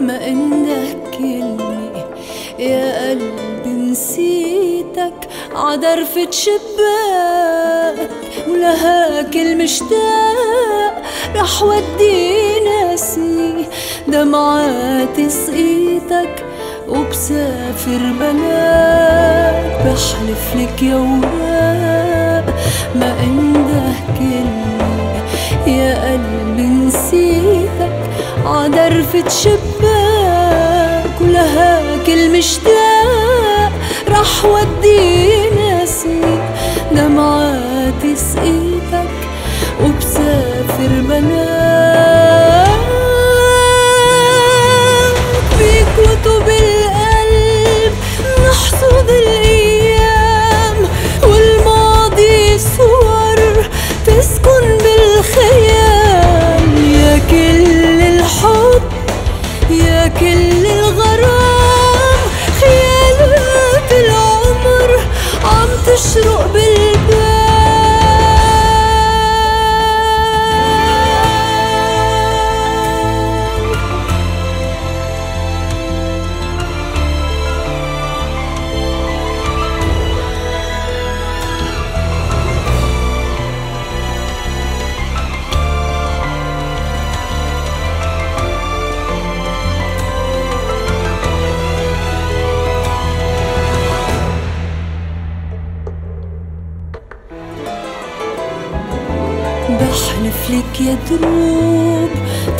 ما عندك كلمة يا قلبي نسيتك عدرفة شباك، ولهاك المشتاق رح ودينا سني دمعات سقيتك وبسافر بلاك. بحلف لك يا وراء ما عنده كلمة يا قلبي نسيتك عدرفة شباك، ولهاك المشتاق رح ودينا سنين دمعات سقيتك وبسافر بناك. بكتب القلب نحصد الأيام والماضي صور تسكن بالخيال، يا كل الحب يا كل الغرام خيالات العمر عم تشرق بالباب. بحلف لك يا دروب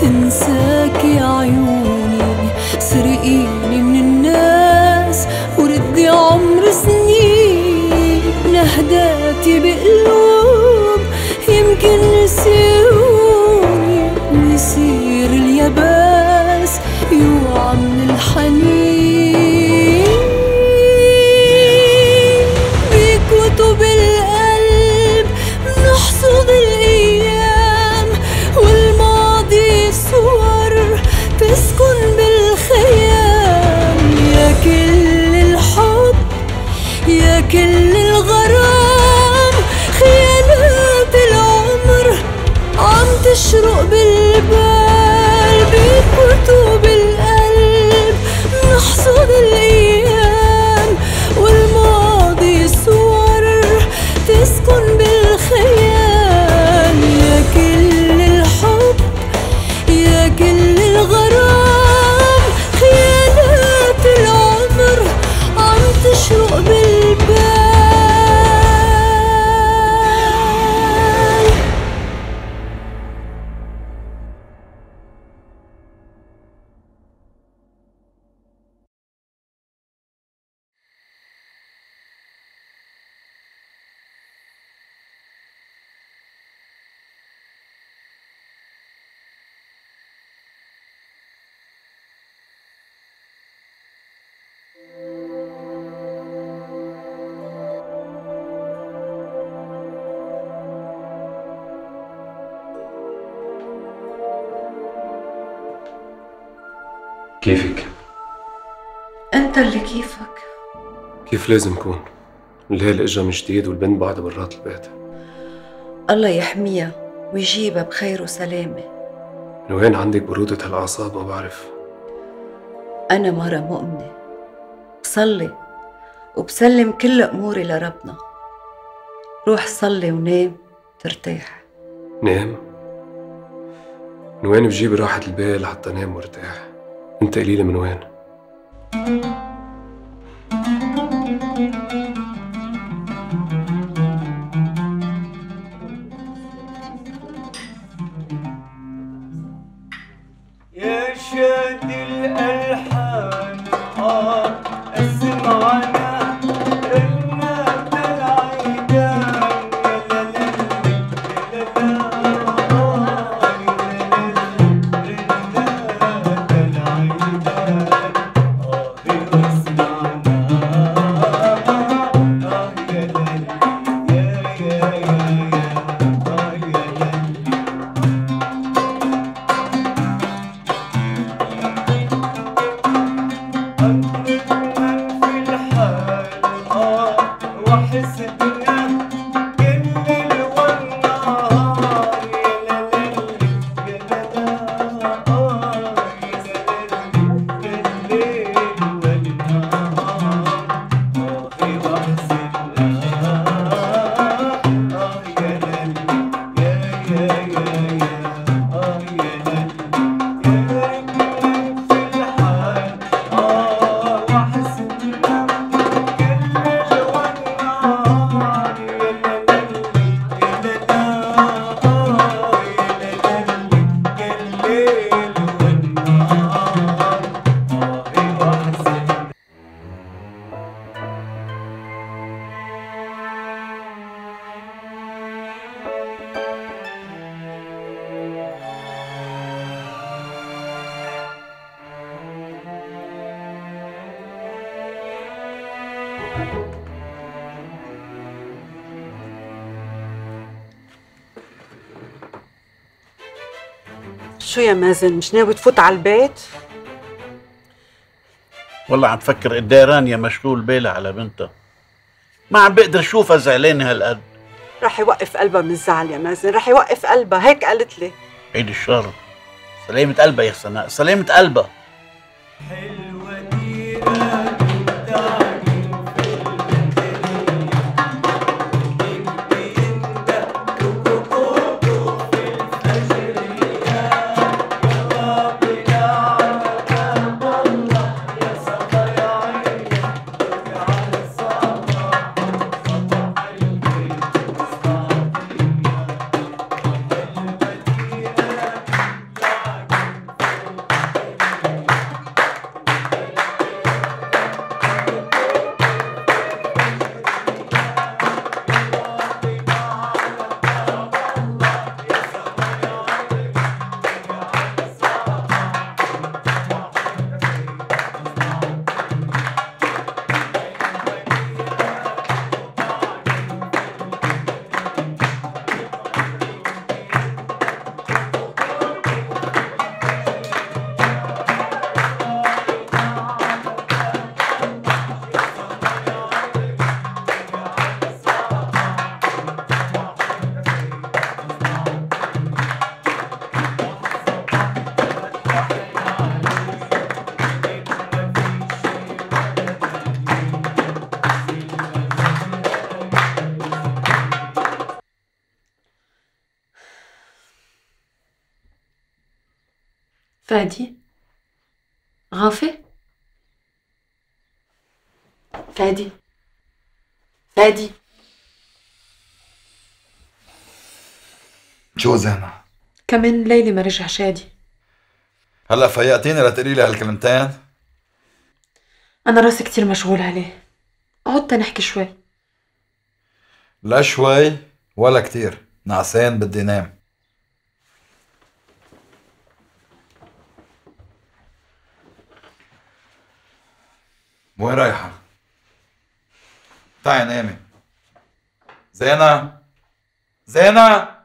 تنساك يا عيوني، سرقيني من الناس وردي عمر سنين، نهداتي بقلوب يمكن نسيوني، ويصير اليباس يوعى من الحنين. بكتب القلب نحصد كل الغرام خيالات العمر عم تشرق بالبال، بكتب القلب نحصد الأيام والماضي صور تسكن بالخيال، يا كل الحب يا كل الغرام خيالات العمر عم تشرق بالبال. كيفك؟ أنت اللي كيفك. كيف لازم كون؟ الهيل إجا من جديد والبنت بعد برات البيت. الله يحميها ويجيبها بخير وسلامة. من وين عندك برودة هالأعصاب؟ ما بعرف. أنا مرة مؤمنة، بصلي وبسلم كل أموري لربنا. روح صلي ونام ترتاح. نام؟ من وين بجيب راحة البال حتى نام وارتاح؟ انت قليلة من وين؟ يا شاد الألحان اسمعنا رنات العيدان، شو يا مازن، مش ناوي تفوت على البيت؟ والله عم فكر قد ايه رانيا مشغول بالها على بنتها، ما عم بقدر اشوفها زعلانه هالقد. رح يوقف قلبها من الزعل يا مازن، رح يوقف قلبها، هيك قالت لي. عيد الشر، سلامة قلبها يا سناء، سلامة قلبها. فادي، غافي، فادي، فادي، شو زعما؟ كمان ليلى ما رجع شادي. هلا فيقتيني لتقولي لي هالكلمتين؟ أنا راسي كتير مشغول عليه، اقعد تنحكي شوي. لا شوي ولا كتير، نعسان بدي نام. وين رايحة؟ تعي نامي. زينة، زينة،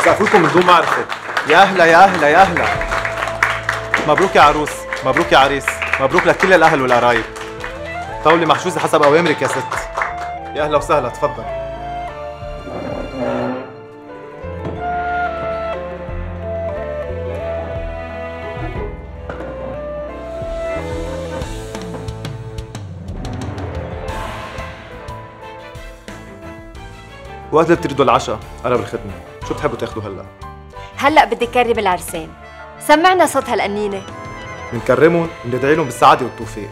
مسافركم من دون ما عرفت. يا اهلا يا اهلا يا اهلا، مبروك يا عروس، مبروك يا عريس، مبروك لكل الاهل والقرايب. طاوله محجوزه حسب اوامرك يا ست. يا اهلا وسهلا، تفضل. وقت اللي بتريدوا العشاء قرب الختمه، شو بتحبوا تاخذوا هلا؟ هلا بدي كرم العرسان، سمعنا صوت هالقنينه. بنكرمهم وندعي لهم بالسعاده والتوفيق.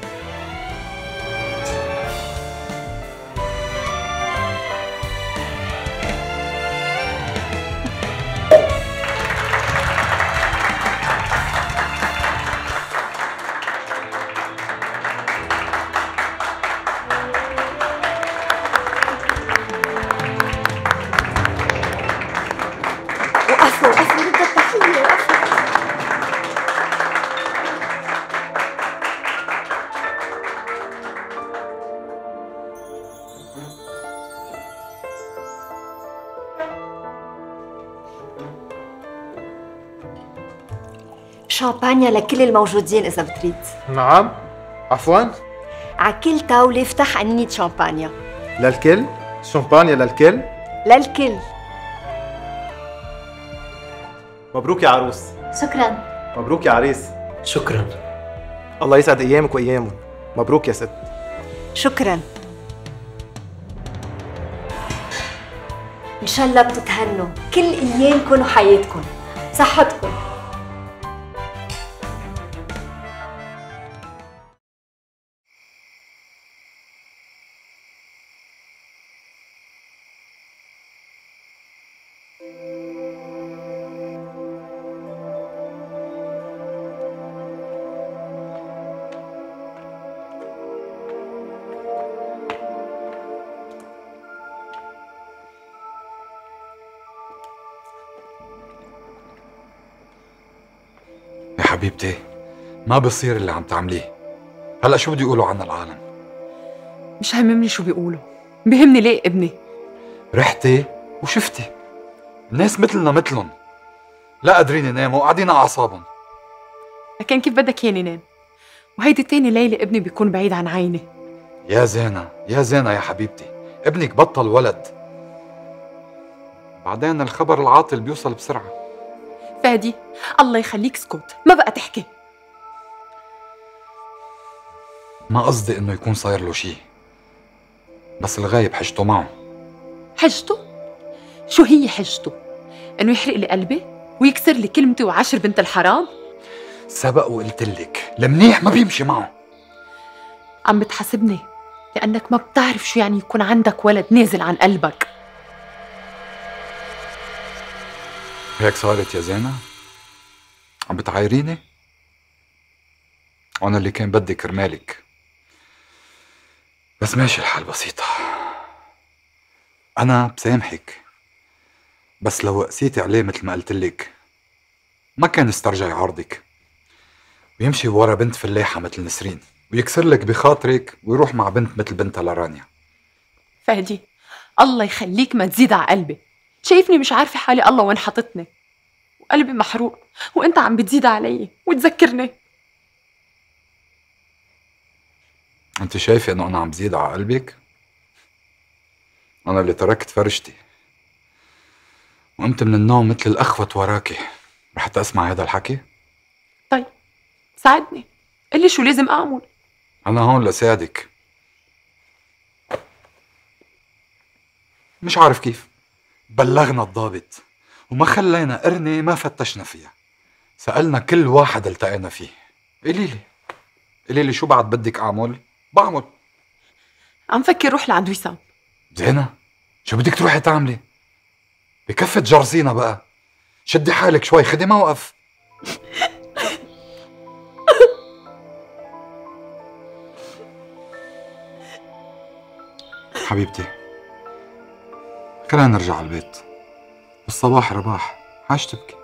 شامبانيا لكل الموجودين إذا بتريد. نعم؟ عفواً؟ على كل طاولة افتح أنية شامبانيا. للكل؟ شامبانيا للكل؟ للكل. مبروك يا عروس. شكراً. مبروك يا عريس. شكراً. الله يسعد أيامك وأيامهم. مبروك يا ست. شكراً. إن شاء الله بتتهنوا كل أيامكم وحياتكم. صحتكم. حبيبتي ما بصير اللي عم تعمليه. هلا شو بده يقولوا عنا العالم؟ مش هممني شو بيقولوا، بهمني ليه ابني. رحتي وشفتي الناس مثلنا مثلهم، لا قادرين يناموا وقاعدين على اعصابهم. لكن كيف بدك ياني نام وهيدي تاني ليله ابني بيكون بعيد عن عيني؟ يا زينه يا زينه يا حبيبتي، ابنك بطل ولد. بعدين الخبر العاطل بيوصل بسرعه. فادي الله يخليك اسكت، ما بقى تحكي. ما قصدي انه يكون صاير له شيء، بس الغايب حجته معه. حجته؟ شو هي حجته؟ انه يحرق لي قلبي ويكسر لي كلمتي وعشر بنت الحرام؟ سبق وقلت لك المنيح ما بيمشي معه. عم بتحاسبني لانك ما بتعرف شو يعني يكون عندك ولد نازل عن قلبك. هيك صارت يا زينة؟ عم بتعايريني؟ أنا اللي كان بدي كرمالك. بس ماشي الحال، بسيطة. أنا بسامحك، بس لو قسيتي عليه مثل ما قلتلك ما كان استرجع عرضك ويمشي ورا بنت فلاحة مثل نسرين ويكسر لك بخاطرك ويروح مع بنت مثل بنتها لرانيا. فهدي الله يخليك ما تزيد على قلبي. شايفني مش عارفه حالي الله وين حاططني، وقلبي محروق، وانت عم بتزيد علي وتذكرني. انت شايفه انه انا عم بزيد على قلبك؟ انا اللي تركت فرشتي وقمت من النوم مثل الاخوت وراكي لحتى اسمع هذا الحكي؟ طيب ساعدني، قلي شو لازم اعمل. انا هون لساعدك. مش عارف كيف بلغنا الضابط وما خلينا قرنة ما فتشنا فيها، سألنا كل واحد التقينا فيه. قليلي شو بعد بدك أعمل؟ بعمل. عم فكر روح لعند وسام. زينة شو بدك تروحي تعملي؟ بكفة جرزينا بقى، شدي حالك شوي، خدي موقف. حبيبتي خلينا نرجع على البيت، الصباح رباح، عاش تبكي.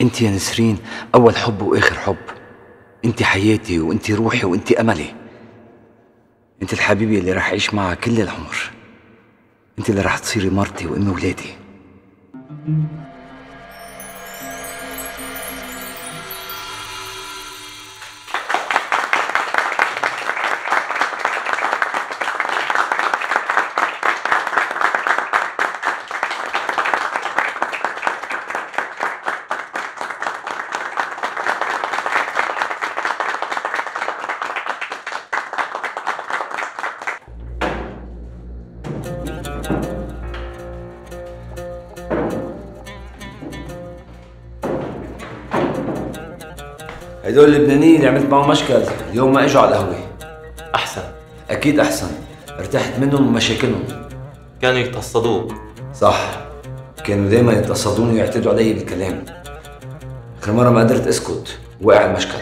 انت يا نسرين اول حب واخر حب، انت حياتي وانت روحي وانت املي، انت الحبيبه اللي راح اعيش معها كل العمر، انت اللي راح تصيري مرتي وام ولادي. هدول اللبنانيين اللي عملت معهم مشكل اليوم ما اجوا على القهوه. احسن، اكيد احسن، ارتحت منهم ومشاكلهم. كانوا يتقصدوك. صح، كانوا دايما يتقصدوني ويعتدوا علي بالكلام. اخر مره ما قدرت اسكت وقع المشكل.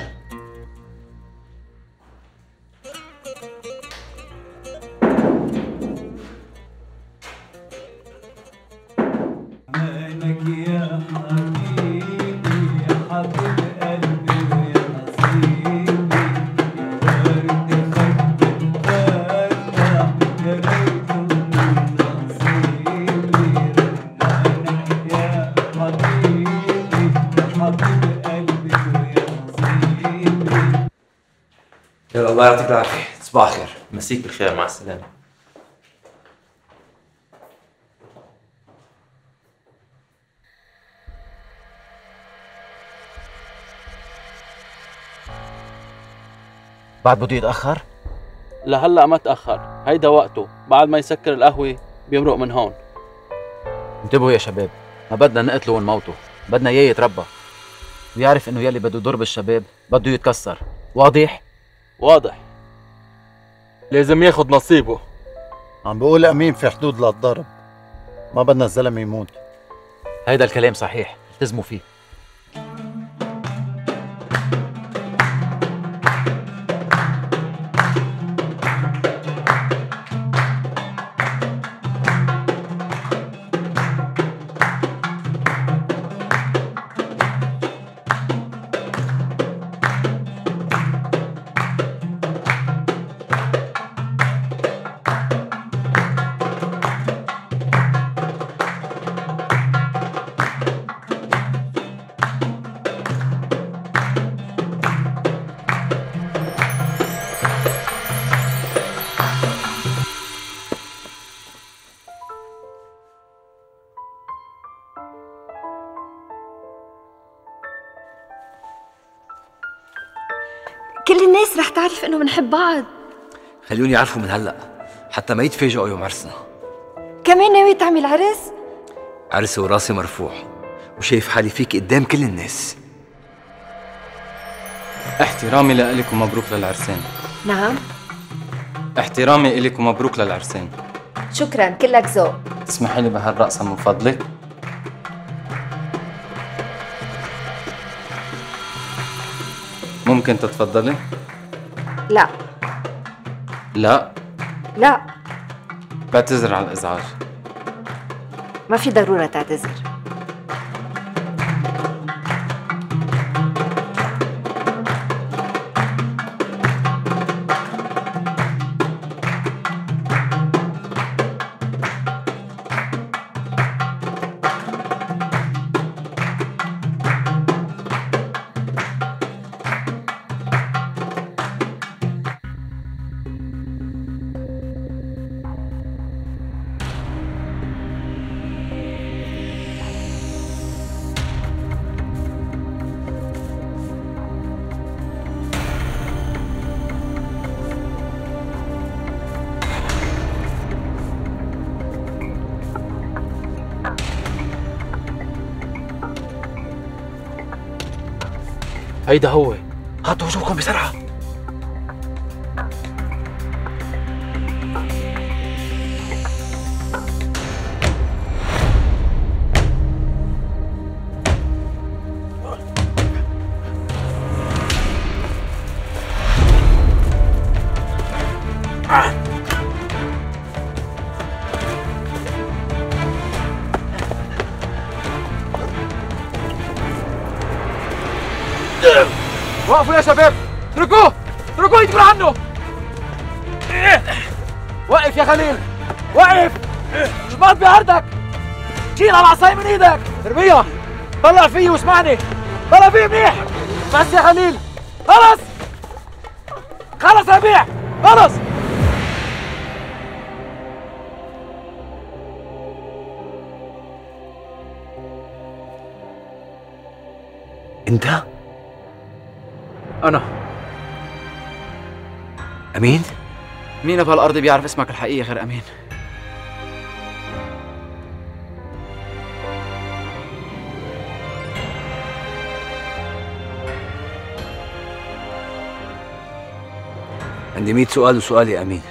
يلا الله يعطيك العافية، صباح الخير. مسيك بالخير، مع السلامة. بعد بده يتأخر؟ لهلا ما تأخر، هيدا وقته، بعد ما يسكر القهوة بيمرق من هون. انتبهوا يا شباب، ما بدنا نقتله ونموته، بدنا إياه يتربى ويعرف إنه يلي بده يضرب الشباب بده يتكسر، واضح؟ واضح. لازم ياخد نصيبه. عم بقول امين في حدود للضرب، ما بدنا الزلمه يموت. هيدا الكلام صحيح، التزموا فيه. كل الناس رح تعرف انه بنحب بعض. خليهم يعرفوا من هلا حتى ما يتفاجئوا يوم عرسنا. كمان ناوي تعمل عرس؟ عرسي وراسي مرفوع وشايف حالي فيك قدام كل الناس. احترامي لإلك ومبروك للعرسان. نعم؟ احترامي إلك ومبروك للعرسان. شكرا، كلك ذوق. تسمحي لي بهالرقصة من فضلك؟ ممكن تتفضلي؟ لا لا لا، بعتذر على الإزعاج. ما في ضرورة تعتذر. هيدا هو، حطوا وجوهكم بسرعة. وقفوا يا شباب، اتركوه اتركوه يدبر عنه. وقف يا خليل، وقف، شباط بهردك، شيل هالعصاية من ايدك، ارميها، طلع فيه واسمعني، طلع فيه منيح، بس يا خليل، خلص خلص يا بيع، خلص. انت؟ أنا أمين؟ مين بهالأرض بيعرف اسمك الحقيقي غير أمين؟ عندي 100 سؤال وسؤالي امين.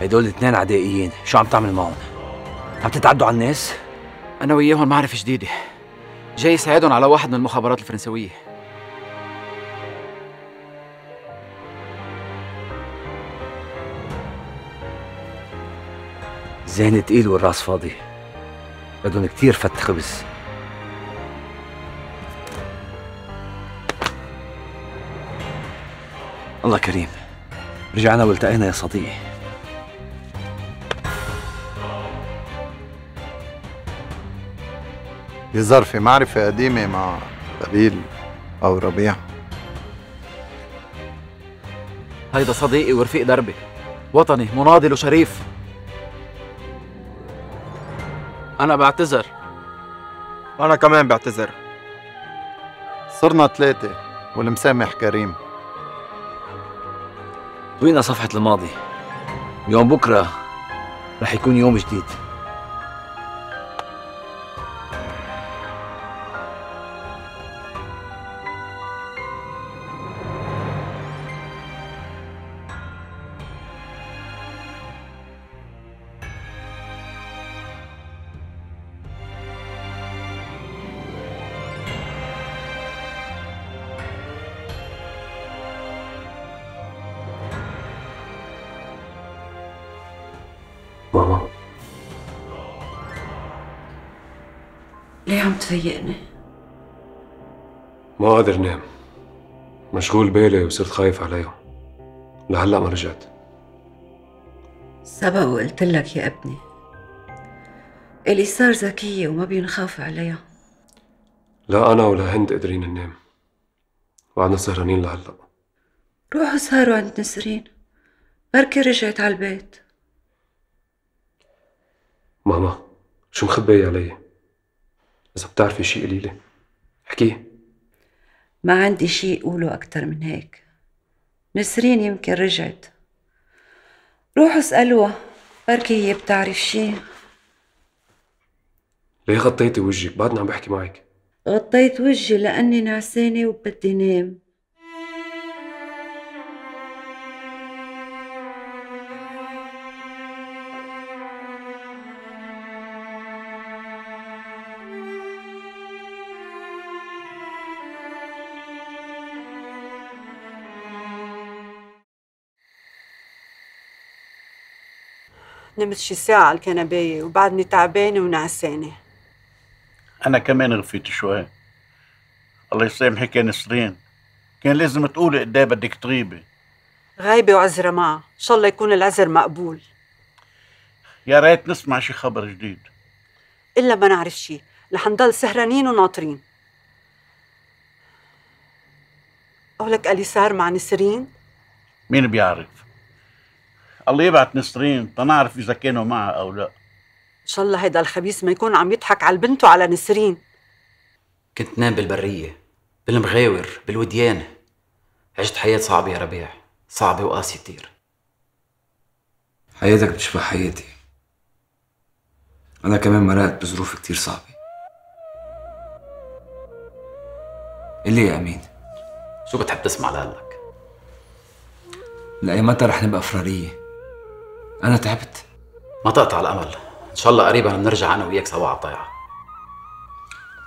هيدول اثنين عدائيين، شو عم تعمل معهم؟ عم تتعدوا على الناس؟ انا وياهم معرفه جديده، جاي يساعدهم على واحد من المخابرات الفرنسويه. الذهن تقيل والراس فاضي، بدهم كتير فت خبز. الله كريم، رجعنا والتقينا يا صديقي. يظهر في معرفة قديمة مع قبيل أو ربيع. هيدا صديقي ورفيق دربي، وطني مناضل وشريف. أنا بعتذر. وأنا كمان بعتذر. صرنا ثلاثة والمسامح كريم. طوينا صفحة الماضي، يوم بكرة رح يكون يوم جديد. ماما، ليه عم تفيقني؟ ما قادر نام، مشغول بالي وصرت خايف عليهم. لهلا ما رجعت. سبق وقلت لك يا ابني، اللي صار ذكية وما بينخاف عليها. لا أنا ولا هند قادرين ننام، وقعدنا سهرانين لهلا. روحوا سهروا عند نسرين، بركي رجعت على البيت. ماما، شو مخبية علي؟ إذا بتعرفي شي قولي لي، احكيه. ما عندي شي أقوله أكتر من هيك. نسرين يمكن رجعت، روحوا اسألوها، بركي هي بتعرف شي. ليه غطيتي وجهك؟ بعدني عم بحكي معك. غطيت وجهي لأني نعسانة وبدي نام. نمت شي ساعة على الكنباية وبعدني تعبانة ونعسانة. أنا كمان غفيت شوي. الله يسامحك يا نسرين، كان لازم تقولي قديه بدك تغيبي. غايبة وعذرة معها، إن شاء الله يكون العذر مقبول. يا ريت نسمع شي خبر جديد. إلا ما نعرف شي، رح نضل سهرانين وناطرين. قولك ألي صار مع نسرين؟ مين بيعرف؟ الله يبعت نسرين تنعرف إذا كانوا معها أو لا. إن شاء الله هيدا الخبيث ما يكون عم يضحك على البنت وعلى نسرين. كنت نام بالبرية، بالمغاور، بالوديان. عشت حياة صعبة يا ربيع، صعبة وقاسية كتير. حياتك بتشبه حياتي. أنا كمان مرقت بظروف كتير صعبة. قلي يا أمين، شو بتحب تسمع لهلك؟ لأي متى رح نبقى أفرارية؟ أنا تعبت. ما تقطع الأمل، إن شاء الله قريبا بنرجع أنا وياك سوا على الطايعة.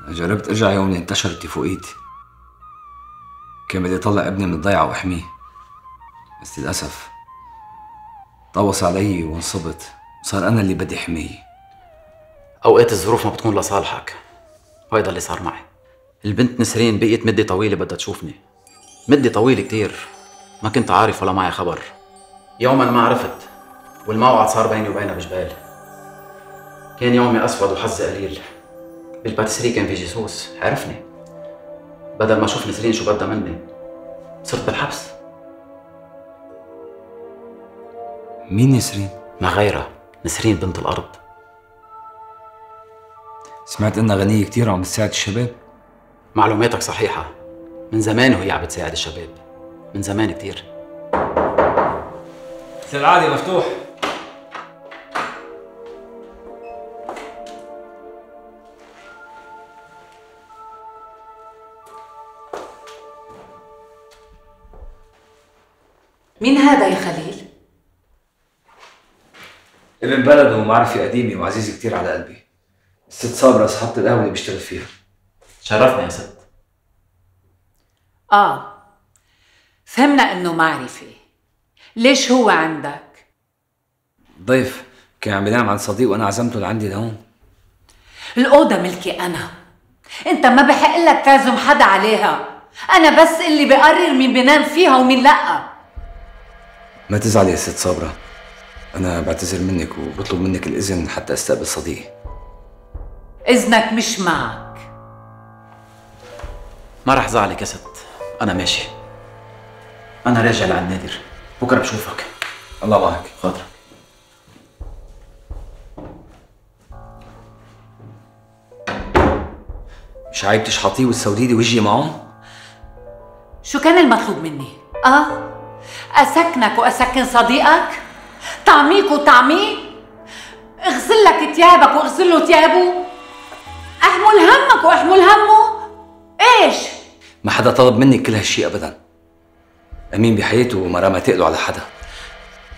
جربت أرجع يوم اللي انتشرت تيفوئيد، كان بدي أطلع ابني من الضيعة وأحميه، بس للأسف طوص علي وانصبت وصار أنا اللي بدي أحميه. أوقات الظروف ما بتكون لصالحك، وهيدا اللي صار معي. البنت نسرين بقيت مدة طويلة بدها تشوفني، مدة طويلة كتير، ما كنت عارف ولا معي خبر. يوما ما عرفت، والموعد صار بيني وبينها بجبال. كان يومي اسود وحظي قليل. بالباتسري كان في جاسوس عرفني، بدل ما اشوف نسرين شو بدها مني صرت بالحبس. مين نسرين؟ ما غيرها، نسرين بنت الارض. سمعت انها غنية كتير وعم بتساعد الشباب. معلوماتك صحيحة، من زمان وهي عم بتساعد الشباب، من زمان كتير. مثل العادة مفتوح. مين هذا يا خليل؟ ابن بلد ومعرفي قديمي وعزيز كتير على قلبي، الست صابرة صاحبة القهوة اللي بيشتغل فيها. شرفنا يا ست. فهمنا انه معرفي. ليش هو عندك؟ ضيف كان عم ينام عن صديق وانا عزمته لعندي لهون. الأوضة ملكي أنا، أنت ما بحق لك تعزم حدا عليها، أنا بس اللي بقرر مين بنام فيها ومين لأ. ما تزعلي يا ست صابرة، أنا بعتذر منك وبطلب منك الإذن حتى أستقبل صديقي. إذنك مش معك. ما رح زعلك يا ست، أنا ماشي. أنا راجع لعند نادر، بكره بشوفك. الله معك. خاطرك. مش عيب تشحطيه وتسودي لي وجهي معه؟ شو كان المطلوب مني؟ أسكنك وأسكن صديقك؟ طعميك وطعميه؟ اغسل لك ثيابك واغسل له ثيابه؟ احمل همك واحمل همه؟ ايش؟ ما حدا طلب مني كل هالشيء ابدا. امين بحياته وما رمى تقله على حدا.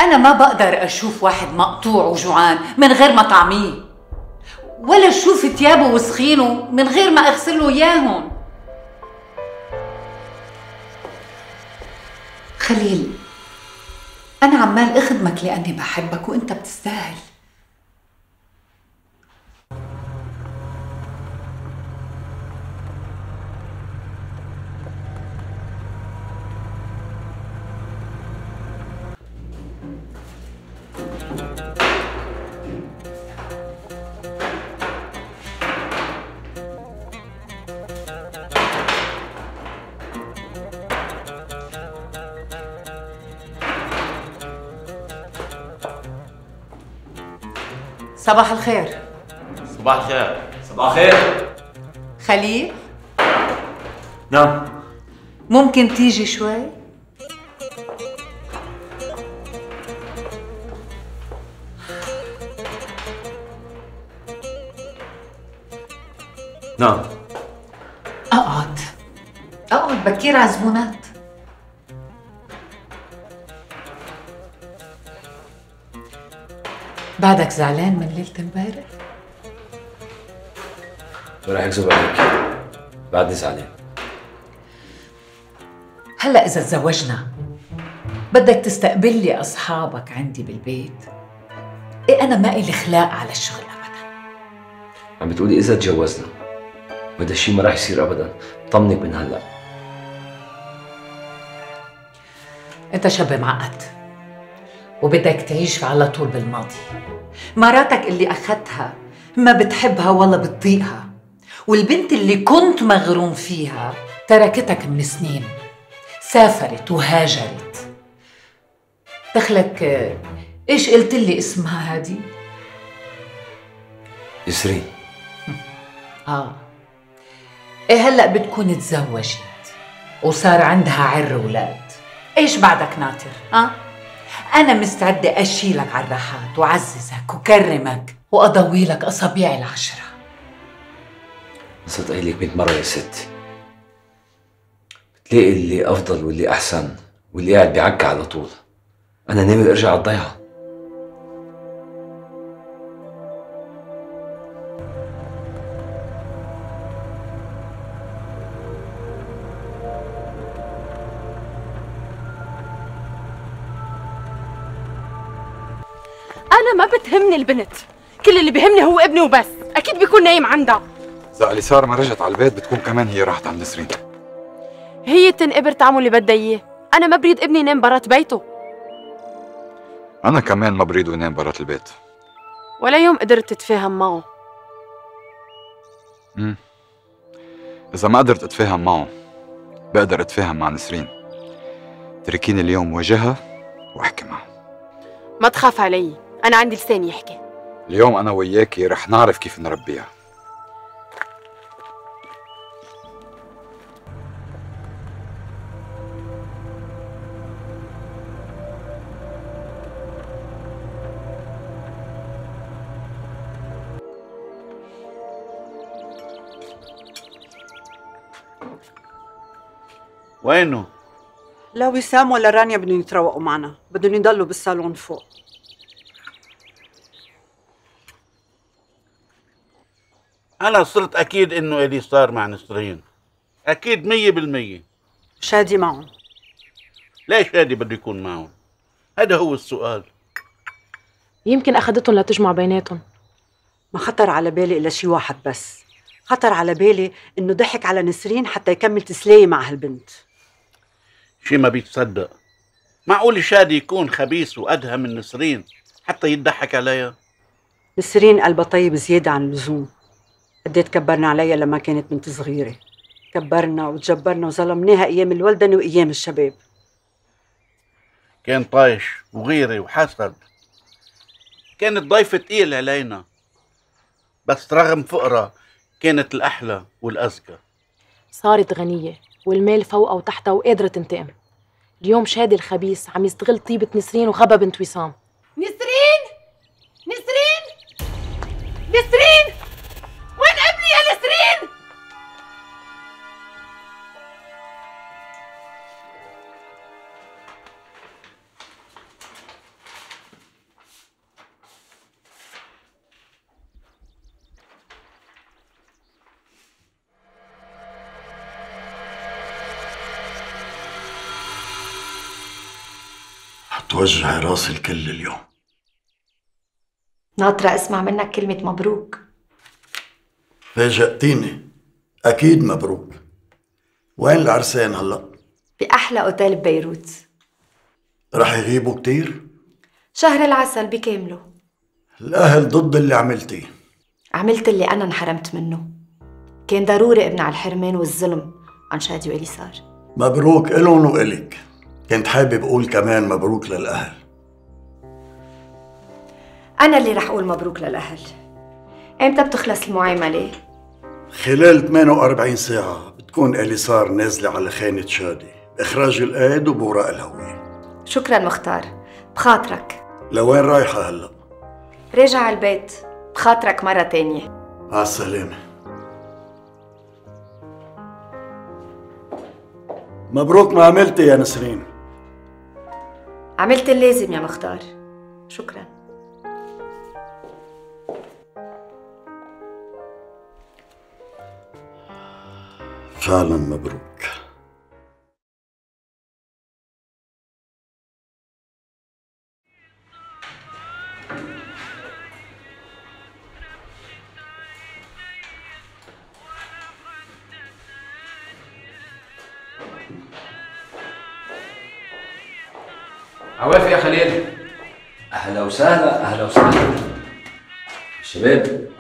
انا ما بقدر اشوف واحد مقطوع وجوعان من غير ما طعميه، ولا شوف ثيابه وسخينه من غير ما اغسل له اياهم. خليل، انا عمال اخدمك لاني بحبك وانت بتستاهل. صباح الخير. صباح الخير. صباح الخير. خليل؟ نعم. ممكن تيجي شوي؟ نعم. اقعد. اقعد بكير على زبونات. بعدك زعلان من ليلة امبارح؟ ما راح اكذب عليك، بعدني زعلان. هلا إذا تزوجنا بدك تستقبل لي أصحابك عندي بالبيت؟ إيه أنا ما إلي خلاق على الشغل أبدا. عم بتقولي إذا تجوزنا؟ وهذا الشيء ما راح يصير أبدا، طمنك من هلا. أنت شاب معقد وبدك تعيش على طول بالماضي. مراتك اللي أخذتها ما بتحبها ولا بتطيقها، والبنت اللي كنت مغروم فيها تركتك من سنين، سافرت وهاجرت. دخلك إيش قلت لي اسمها هادي؟ يسرين. إيه هلأ بتكون تزوجت وصار عندها عر ولاد، إيش بعدك ناطر؟ أنا مستعدة أشيلك على الراحات وأعززك وكرمك وأضوي لك أصابيعي العشرة. صدقي لك 100 مرة يا ست، بتلاقي اللي أفضل واللي أحسن واللي قاعد بيعك على طول. أنا ناوي أرجع على الضيعة. أنا ما بتهمني البنت، كل اللي بيهمني هو ابني وبس، أكيد بيكون نايم عندها. إذا أليسار ما رجعت على البيت بتكون كمان هي راحت عند نسرين. هي تنقبر تعمل اللي بدها إياه، أنا ما بريد ابني ينام برات بيته. أنا كمان ما بريده ينام برات البيت. ولا يوم قدرت أتفاهم معه. إذا ما قدرت أتفاهم معه، بقدر أتفاهم مع نسرين. تركيني اليوم واجهها وأحكي معها. ما تخاف علي، أنا عندي لسان يحكي. اليوم أنا وياكي رح نعرف كيف نربيها. وينه؟ لا وسام ولا رانيا بدهم يتروقوا معنا، بدهم يضلوا بالصالون فوق. أنا صرت أكيد إنه إلي صار مع نسرين، أكيد 100%. شادي معهم. ليش شادي بده يكون معهم؟ هذا هو السؤال. يمكن أخذتهم لتجمع بيناتهم. ما خطر على بالي إلا شي واحد بس، خطر على بالي إنه ضحك على نسرين حتى يكمل تسلية مع هالبنت. شي ما بيتصدق، معقول شادي يكون خبيث وأدهى من نسرين حتى يضحك عليها؟ نسرين قلبها طيب زيادة عن اللزوم، قد إيه تكبرنا عليها لما كانت بنت صغيرة، كبرنا وتجبرنا وظلمناها أيام الولدنة وأيام الشباب. كان طايش وغيري وحسد، كانت ضيفة تقيل علينا، بس رغم فقرها كانت الأحلى والأزكى. صارت غنية والمال فوقها وتحتها وقادرة تنتقم. اليوم شادي الخبيث عم يستغل طيبة نسرين وغبى بنت وسام. نسرين! نسرين! نسرين! وين ابني يا نسرين؟ توجعي راس الكل اليوم. ناطرة اسمع منك كلمة مبروك. فاجأتيني، أكيد مبروك. وين العرسان هلا؟ بأحلى أوتيل ببيروت. رح يغيبوا كتير؟ شهر العسل بكامله. الأهل ضد اللي عملتيه. عملت اللي أنا انحرمت منه. كان ضروري ابنع الحرمان والظلم عن شادي وإلي صار. مبروك إلهم وإلك. كنت حابب أقول كمان مبروك للأهل. أنا اللي رح أقول مبروك للأهل. إمتى بتخلص المعاملة؟ خلال 48 ساعة بتكون إلي صار نازلة على خانة شادي، إخراج القيد وبوراق الهوية. شكراً مختار، بخاطرك. لوين رايحة هلا؟ راجعة على البيت، بخاطرك مرة تانية. مع السلامة. مبروك ما عملتي يا نسرين. عملت اللازم يا مختار، شكرا. فعلا مبروك. عوافي يا خليل. اهلا وسهلا. اهلا وسهلا شباب.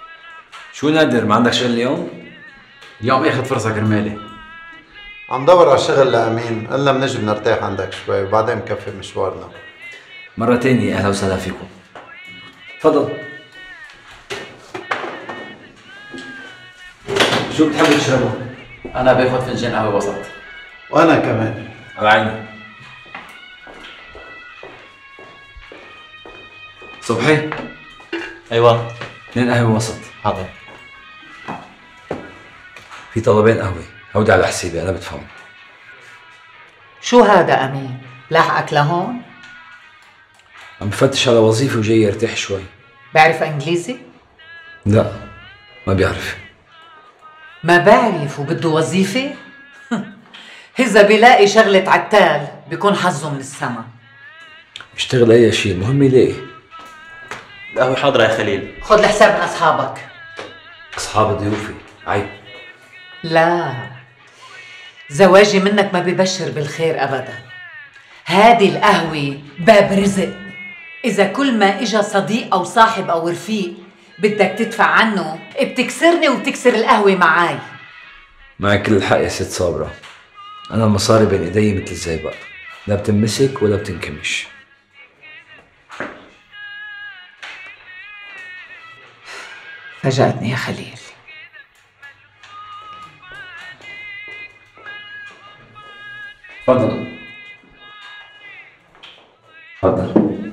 شو نادر، ما عندك شغل اليوم؟ اليوم اخذ فرصه كرمالي. عم دور على شغل لامين، قلنا بنجي بنرتاح عندك شوي وبعدين بكفي مشوارنا. مره تانية اهلا وسهلا فيكم. تفضل. شو بتحب تشربه؟ انا باخذ فنجان قهوه وسط. وانا كمان. على عيني. صبحي. ايوه. 2 قهوه وسط. حاضر. في طلبين قهوه، هودي على حسابي انا بدفعهم. شو هذا امين؟ لاحقك لهون؟ عم بفتش على وظيفه وجاي يرتاح شوي. بعرف انجليزي؟ لا ما بيعرف. ما بعرف وبده وظيفه؟ إذا بيلاقي شغله عتال بيكون حظه من السما. بيشتغل اي شيء، المهم يلاقي. القهوة حاضرة يا خليل. خذ الحساب من أصحابك. أصحاب ضيوفي، عيب. لا، زواجي منك ما ببشر بالخير أبدا. هذه القهوة باب رزق. إذا كل ما إجا صديق أو صاحب أو رفيق بدك تدفع عنه، بتكسرني وبتكسر القهوة معاي. معك كل الحق يا ست صابرة. أنا المصاري بين إيدي مثل الزيبق، لا بتنمسك ولا بتنكمش. فاجأتني يا خليل. تفضل. تفضل.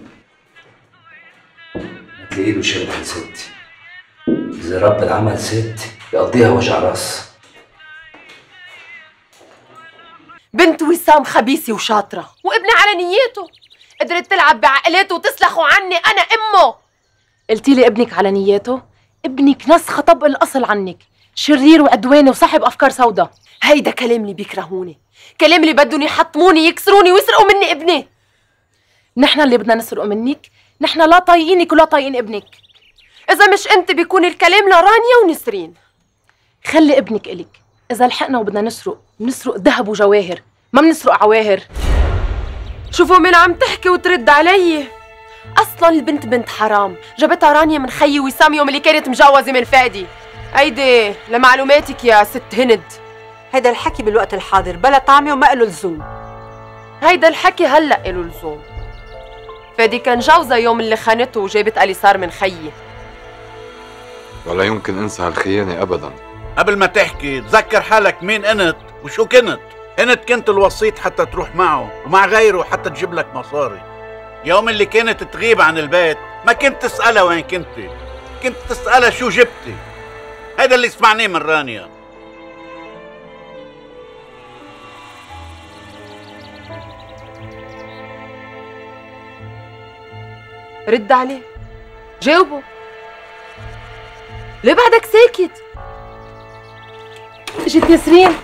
ما تلاقي له شغل عن ست. إذا رب العمل ست يقضيها وجع راس. بنت وسام انسان خبيثه وشاطره وابني على نياته، قدرت تلعب بعقلاته وتسلخه عني انا امه. قلتي لي ابنك على نياته؟ ابنك نسخه طبق الاصل عنك، شرير وعدواني وصاحب افكار سوداء. هيدا كلام اللي بيكرهوني، كلام اللي بدهم يحطموني يكسروني ويسرقوا مني ابني. نحن اللي بدنا نسرقه منك، نحن لا طايقينك ولا طايقين ابنك. اذا مش انت بيكون الكلام لرانيا ونسرين. خلي ابنك الك، اذا لحقنا وبدنا نسرق بنسرق ذهب وجواهر، ما بنسرق عواهر. شوفوا مين عم تحكي وترد علي. اصلا البنت بنت حرام، جابتها رانيا من خيي وسام يوم اللي كانت مجوزه من فادي. هيدي لمعلوماتك يا ست هند. هيدا الحكي بالوقت الحاضر بلا طعمه وما له لزوم. هيدا الحكي هلا له لزوم. فادي كان جوزها يوم اللي خانته وجابت اليسار من خيي. ولا يمكن انسى هالخيانه ابدا. قبل ما تحكي تذكر حالك مين انت وشو كنت. انت كنت الوسيط حتى تروح معه ومع غيره حتى تجيب لك مصاري. يوم اللي كانت تغيب عن البيت ما كنت تسالها وين كنتي، كنت تسالها شو جبتي. هذا اللي سمعناه من رانيا. رد عليه، جاوبه. ليه بعدك ساكت؟ اجت نسرين.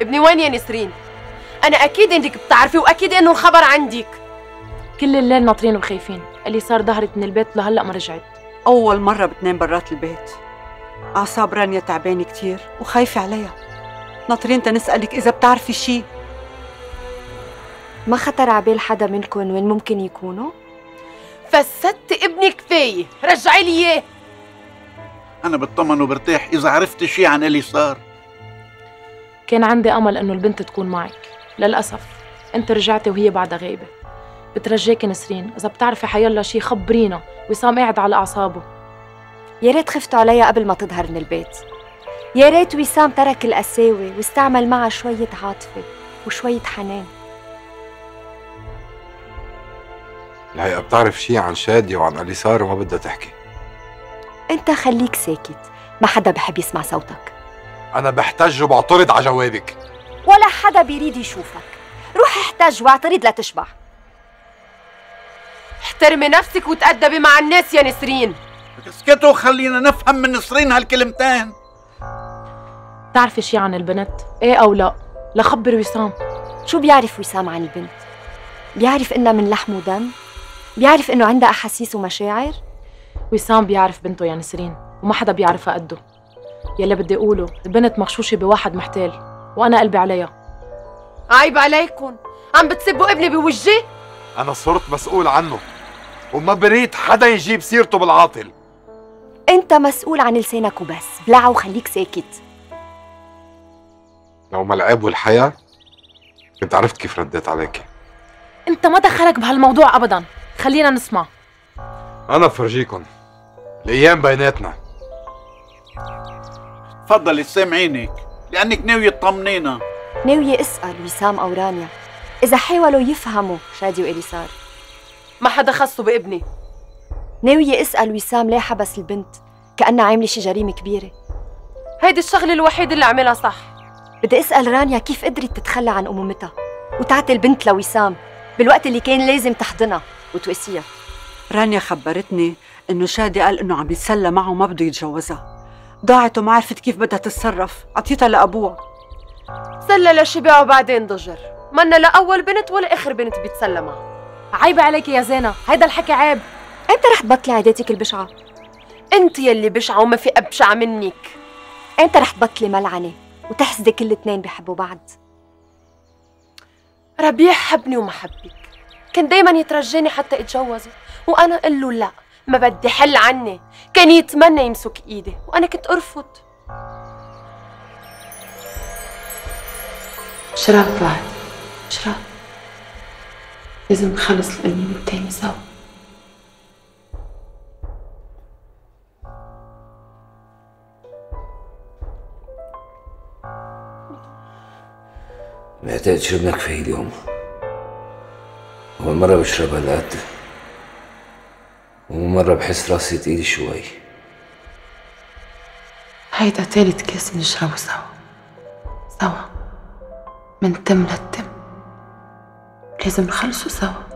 ابني وين يا نسرين؟ أنا أكيد إنك بتعرفي وأكيد إنه الخبر عندك. كل الليل ناطرين وخايفين، اللي صار ظهرت من البيت لهلا ما رجعت. أول مرة بتنام برات البيت. أعصاب رانيا تعبانة كتير وخايفة عليها. ناطرين تنسألك إذا بتعرفي شي. ما خطر عبال حدا منكم وين ممكن يكونوا؟ فسدت ابني كفاية، رجعي لي إياه. أنا بطمن وبرتاح إذا عرفت شي عن اللي صار. كان عندي أمل إنه البنت تكون معك، للأسف أنت رجعتي وهي بعدها غايبة. بترجاكي نسرين إذا بتعرفي حيالله شي خبرينا، وسام قاعد على أعصابه. يا ريت خفتوا عليا قبل ما تظهر من البيت. يا ريت وسام ترك القساوة واستعمل معها شوية عاطفة وشوية حنان. الحقيقة بتعرف شي عن شادية وعن اليسار وما بدها تحكي. أنت خليك ساكت، ما حدا بحب يسمع صوتك. أنا بحتج وبعترض على جوابك. ولا حدا بيريد يشوفك، روح احتج واعترض لتشبع. احترمي نفسك وتأدبي مع الناس يا نسرين. اسكتوا خلينا نفهم من نسرين هالكلمتين. بتعرفي شي عن البنت؟ ايه أو لا؟ لخبر وسام. شو بيعرف وسام عن البنت؟ بيعرف إنها من لحم ودم؟ بيعرف إنه عندها أحاسيس ومشاعر؟ وسام بيعرف بنته يا نسرين، وما حدا بيعرفها قده. يلي بدي اقوله البنت مغشوشه بواحد محتال وانا قلبي عليها. عيب عليكم، عم بتسبوا ابني بوجهي. انا صرت مسؤول عنه وما بريد حدا يجيب سيرته بالعاطل. انت مسؤول عن لسانك وبس، بلعه وخليك ساكت. لو ما العيب والحياه كنت عرفت كيف رديت عليكي. انت ما دخلك بهالموضوع ابدا، خلينا نسمع. انا بفرجيكم الايام بيناتنا. تفضلي سامعينك لأنك ناوية تطمنينا. ناوية اسأل وسام أو رانيا إذا حاولوا يفهموا شادي وإليسار. ما حدا خصه بابني. ناوية اسأل وسام ليه حبس البنت كأنها عاملة شي جريمة كبيرة. هيدي الشغلة الوحيدة اللي عملها صح. بدي اسأل رانيا كيف قدرت تتخلى عن أمومتها وتعطي البنت لوسام بالوقت اللي كان لازم تحضنها وتواسيها. رانيا خبرتني إنه شادي قال إنه عم يتسلى معه وما بده يتجوزها. ضاعت وما عرفت كيف بدها تتصرف، عطيتها لأبوها. تسلى لشبع وبعدين ضجر، منا لا أول بنت ولا آخر بنت بيتسلى معها. عيب عليكي يا زينة، هيدا الحكي عيب. إمتى رح تبطلي عاداتك البشعة؟ أنت يلي بشعة وما في أبشع منك. إمتى رح تبطلي ملعنة وتحسدي كل اتنين بيحبوا بعض؟ ربيع حبني وما حبك، كان دايما يترجاني حتى أتجوزه وأنا أقول له لأ، ما بدي حل عني. كان يتمنى يمسك ايدي وانا كنت ارفض. شراب بعد شراب، لازم نخلص القنين والتاني سوا. محتاج اشرب لك في اليوم. اول مره بشربها على قد، ومره بحس راسي تقيل شوي. هيدا تالت كاس بنشربه سوا من تم للتم، لازم نخلصه سوا.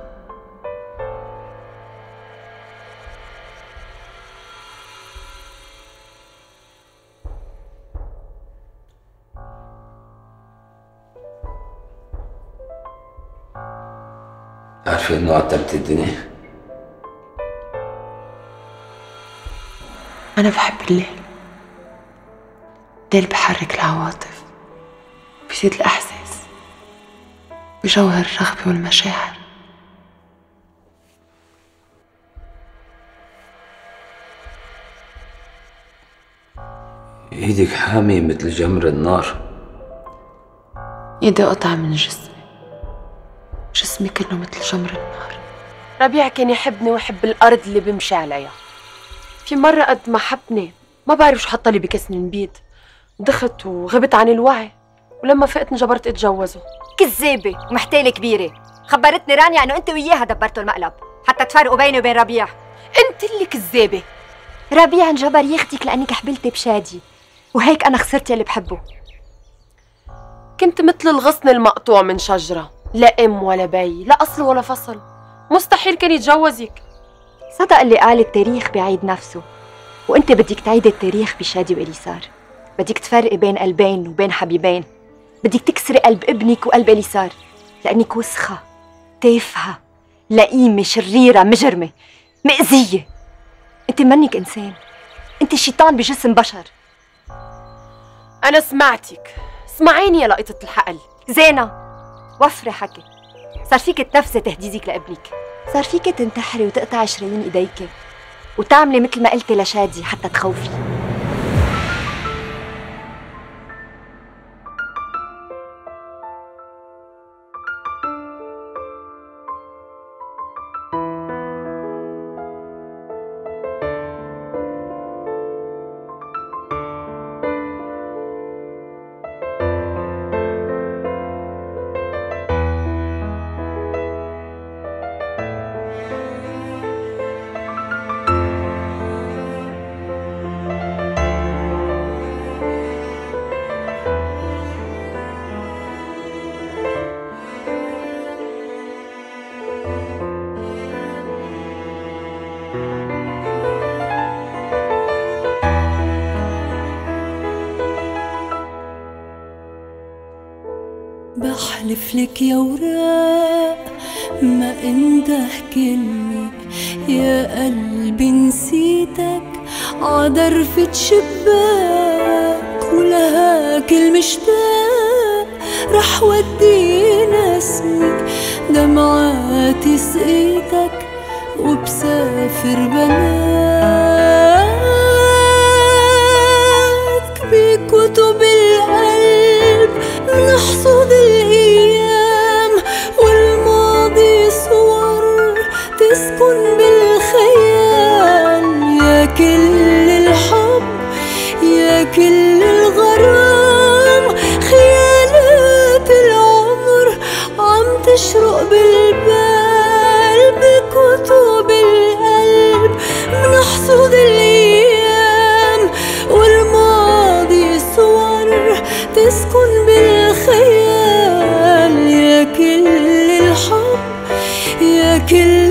عارفة انه عتبت الدنيا. انا بحب الليل. الليل بحرك العواطف، بزيد الاحساس، بجوهر الرغبة والمشاعر. ايدك حامية مثل جمر النار. ايدي قطعة من جسمي، جسمي كله مثل جمر النار. ربيع كان يحبني ويحب الارض اللي بمشي عليها. في مره قد ما حبني ما بعرف شو حطلي بكاس نبيد، ضخت وغبت عن الوعي، ولما فقت انجبرت اتجوزه. كذابه ومحتاله كبيره. خبرتني رانيا انه انت وياها دبرتوا المقلب حتى تفرقوا بيني وبين ربيع. انت اللي كذابه. ربيع انجبر ياخدك لانك حبلتي بشادي، وهيك انا خسرت يلي بحبه. كنت مثل الغصن المقطوع من شجره، لا ام ولا بي، لا اصل ولا فصل. مستحيل كان يتجوزك. صدق اللي قال التاريخ بيعيد نفسه، وانت بدك تعيدي التاريخ بشادي واليسار. بدك تفرقي بين قلبين وبين حبيبين. بدك تكسري قلب ابنك وقلب اليسار، لانك وسخه، تافهه، لئيمه، شريره، مجرمه، مأذيه. انت منك انسان، انت شيطان بجسم بشر. انا سمعتك، اسمعيني يا لقيطة الحقل. زينه، وفري حكي. صار فيك تنفسي تهديدك لابنك، صار فيك تنتحري وتقطعي شرايين ايديك وتعملي مثل ما قلتي لشادي حتى تخوفي. بحلف لك يا وراق ما انده كلمة، يا قلبي نسيتك عضرفة شباك، ولهاك المشتاق رح ودينا اسمك، دمعاتي سقيتك وبسافر بناك. بكتب القلب منحصد الأيام، والماضي صور تسكن بالخيال. يا كل الحب يا كل الغرام، خيالات العمر عم تشرق بالبال. بكتب القلب منحصد الأيام، والماضي صور تسكن بالخيال. يا كل الحب يا كل